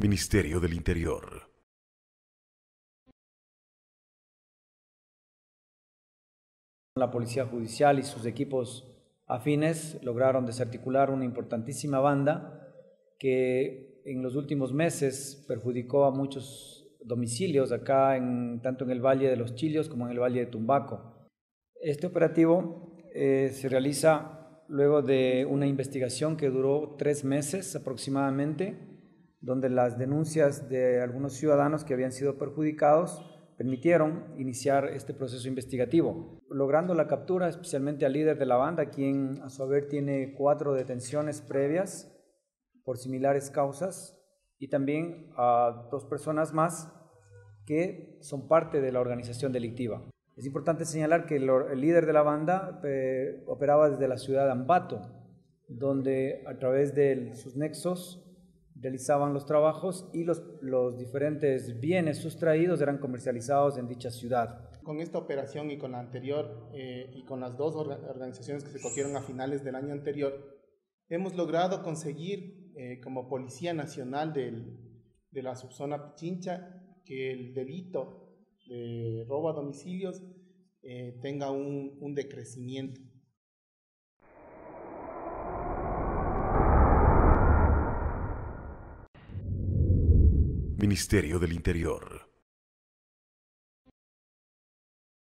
Ministerio del Interior. La Policía Judicial y sus equipos afines lograron desarticular una importantísima banda que en los últimos meses perjudicó a muchos domicilios acá, tanto en el Valle de los Chillos como en el Valle de Tumbaco. Este operativo se realiza luego de una investigación que duró 3 meses aproximadamente, donde las denuncias de algunos ciudadanos que habían sido perjudicados permitieron iniciar este proceso investigativo, logrando la captura especialmente al líder de la banda, quien a su haber tiene 4 detenciones previas por similares causas y también a 2 personas más que son parte de la organización delictiva. Es importante señalar que el líder de la banda operaba desde la ciudad de Ambato, donde a través de sus nexos realizaban los trabajos y los diferentes bienes sustraídos eran comercializados en dicha ciudad. Con esta operación y con la anterior y con las 2 organizaciones que se cogieron a finales del año anterior, hemos logrado conseguir como Policía Nacional de la subzona Pichincha que el delito de robo a domicilios tenga un decrecimiento. Ministerio del Interior.